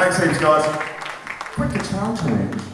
Thanks heaps, guys. Quick guitar change.